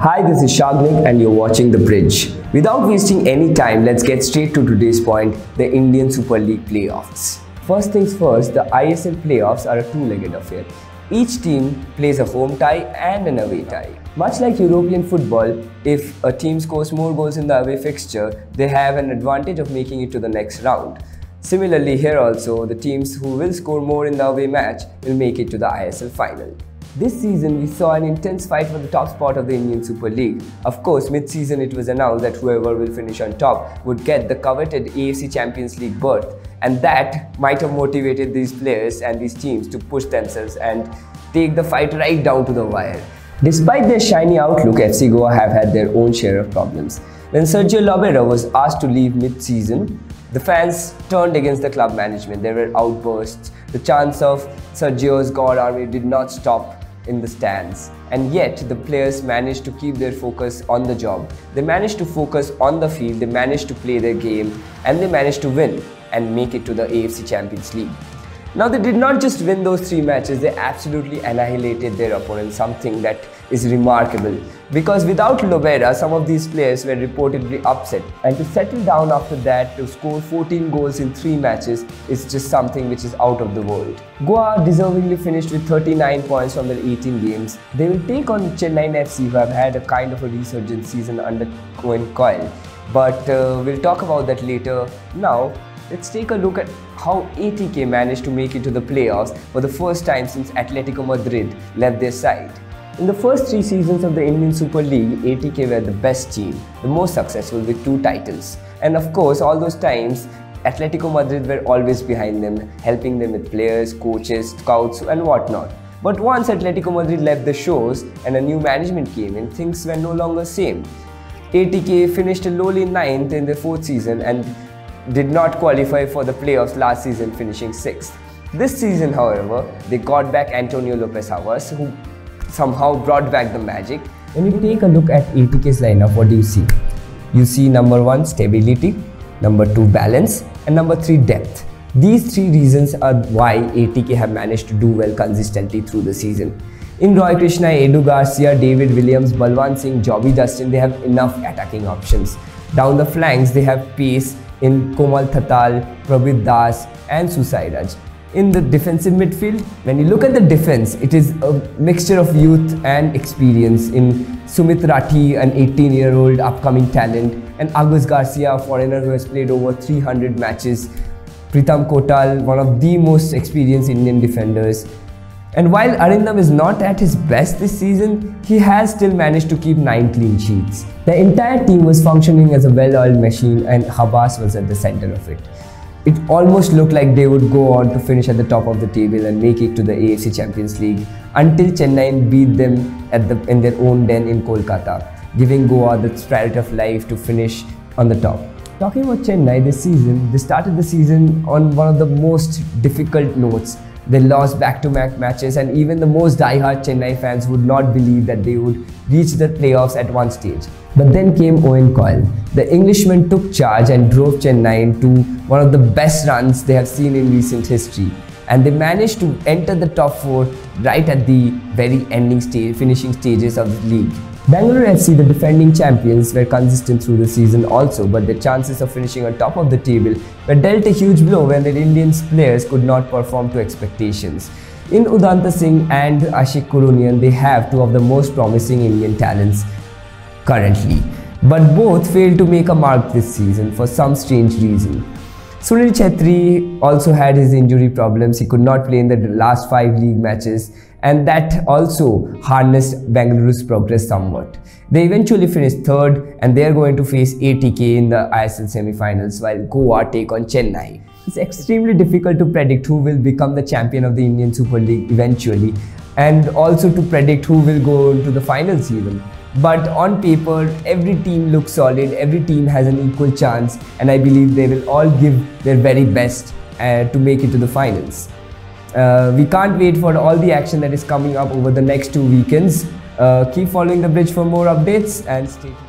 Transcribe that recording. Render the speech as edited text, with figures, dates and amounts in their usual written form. Hi, this is Shagnik and you're watching The Bridge. Without wasting any time, let's get straight to today's point, the Indian Super League playoffs. First things first, the ISL playoffs are a two-legged affair. Each team plays a home tie and an away tie. Much like European football, if a team scores more goals in the away fixture, they have an advantage of making it to the next round. Similarly here also, the teams who will score more in the away match will make it to the ISL final. This season, we saw an intense fight for the top spot of the Indian Super League. Of course, mid-season it was announced that whoever will finish on top would get the coveted AFC Champions League berth, and that might have motivated these players and these teams to push themselves and take the fight right down to the wire. Despite their shiny outlook, FC Goa have had their own share of problems. When Sergio Oliveira was asked to leave mid-season, the fans turned against the club management. There were outbursts. The chants of Sergio's God Army did not stop in the stands, and yet the players managed to keep their focus on the job. They managed to focus on the field, they managed to play their game, and they managed to win and make it to the AFC Champions League. Now, they did not just win those three matches, they absolutely annihilated their opponents, something that is remarkable. Because without Lovera, some of these players were reportedly upset, and to settle down after that to score 14 goals in 3 matches is just something which is out of the world. Goa deservingly finished with 39 points from their 18 games. They will take on Chennai FC, who have had a kind of a resurgent season under Cohen-Coyle, but we'll talk about that later. Now, let's take a look at how ATK managed to make it to the playoffs for the first time since Atlético Madrid left their side. In the first 3 seasons of the Indian Super League, ATK were the best team, the most successful with 2 titles. And of course, all those times, Atlético Madrid were always behind them, helping them with players, coaches, scouts and whatnot. But once Atlético Madrid left the shores and a new management came in, things were no longer the same. ATK finished a lowly 9th in their 4th season and did not qualify for the playoffs last season, finishing 6th. This season, however, they got back Antonio López Álvarez, who somehow brought back the magic. When you take a look at ATK's lineup, what do you see? You see number 1 stability, number 2 balance, and number 3 depth. These 3 reasons are why ATK have managed to do well consistently through the season. In Roy Krishna, Edu Garcia, David Williams, Balwan Singh, Jobi Dustin, they have enough attacking options. Down the flanks, they have pace in Komal Thatal, Prabhupar Das and Susairaj. In the defensive midfield, when you look at the defense, it is a mixture of youth and experience in Sumit Ratti, an 18-year-old upcoming talent, and Agus Garcia, a foreigner who has played over 300 matches, Pritam Kotal, one of the most experienced Indian defenders. And while Arindam is not at his best this season, he has still managed to keep 9 clean sheets. The entire team was functioning as a well-oiled machine and Habas was at the center of it. It almost looked like they would go on to finish at the top of the table and make it to the AFC Champions League until Chennai beat them in their own den in Kolkata, giving Goa the spirit of life to finish on the top. Talking about Chennai this season, they started the season on one of the most difficult notes. They lost back-to-back matches and even the most die-hard Chennai fans would not believe that they would reach the playoffs at one stage. But then came Owen Coyle. The Englishman took charge and drove Chennai into one of the best runs they have seen in recent history. And they managed to enter the top 4 right at the very finishing stages of the league. Bengaluru FC, the defending champions, were consistent through the season also, but their chances of finishing on top of the table were dealt a huge blow when their Indian players could not perform to expectations. In Udanta Singh and Ashik Kurunian, they have 2 of the most promising Indian talents currently, but both failed to make a mark this season for some strange reason. Sunil Chhetri also had his injury problems. He could not play in the last 5 league matches, and that also harnessed Bengaluru's progress somewhat. They eventually finished 3rd and they are going to face ATK in the ISL semi-finals while Goa take on Chennai. It's extremely difficult to predict who will become the champion of the Indian Super League eventually, and also to predict who will go to the finals even. But on paper, every team looks solid, every team has an equal chance, and I believe they will all give their very best to make it to the finals. We can't wait for all the action that is coming up over the next 2 weekends. Keep following The Bridge for more updates and stay tuned.